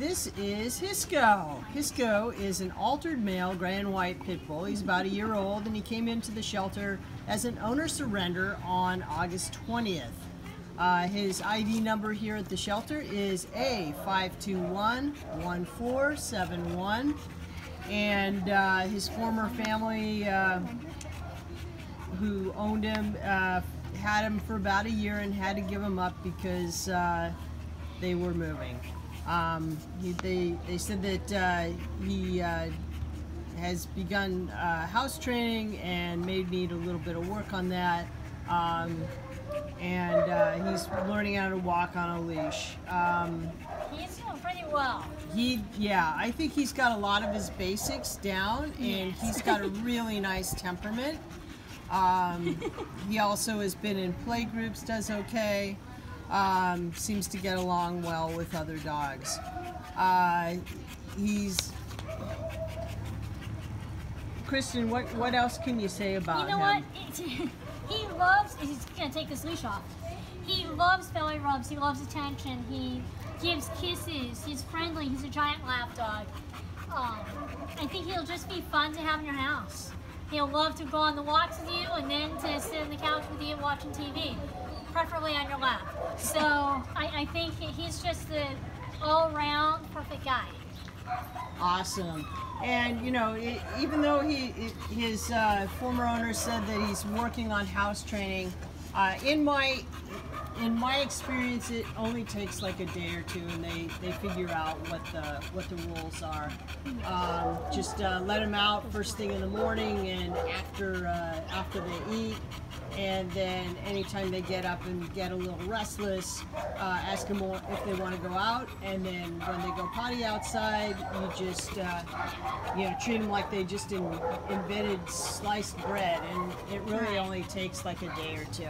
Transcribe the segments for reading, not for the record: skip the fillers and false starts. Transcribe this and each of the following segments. This is Hisco. Hisco is an altered male gray and white pit bull. He's about a year old and he came into the shelter as an owner surrender on August 20th. His ID number here at the shelter is A5211471, and his former family who owned him had him for about a year and had to give him up because they were moving. They said that he has begun house training and may need a little bit of work on that. He's learning how to walk on a leash. He's doing pretty well. I think he's got a lot of his basics down, and he's got a really nice temperament. He also has been in play groups, does okay. Seems to get along well with other dogs. Kristen, what else can you say about him? You know what? He loves, he's going to take this leash off. He loves belly rubs, he loves attention, he gives kisses, he's friendly, he's a giant lap dog. I think he'll just be fun to have in your house. He'll love to go on the walks with you and then to sit on the couch with you watching TV, preferably on your lap. So I think he's just the all-round perfect guy. Awesome. And you know, even though his former owner said that he's working on house training, in my experience, it only takes like a day or two, and they figure out what the rules are. Just let them out first thing in the morning and after they eat, and then anytime they get up and get a little restless, ask them if they want to go out, and then when they go potty outside, you just treat them like they just invented sliced bread, and it really only takes like a day or two.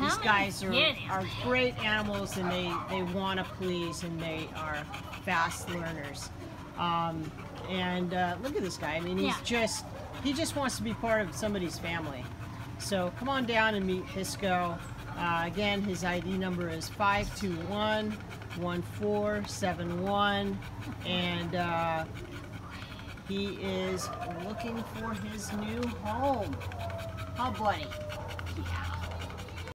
These guys are great animals, and they want to please, and they are fast learners. Look at this guy. I mean, he just wants to be part of somebody's family. So come on down and meet Hisco. Again, his ID number is 5211471, and he is looking for his new home. Huh, buddy? Yeah.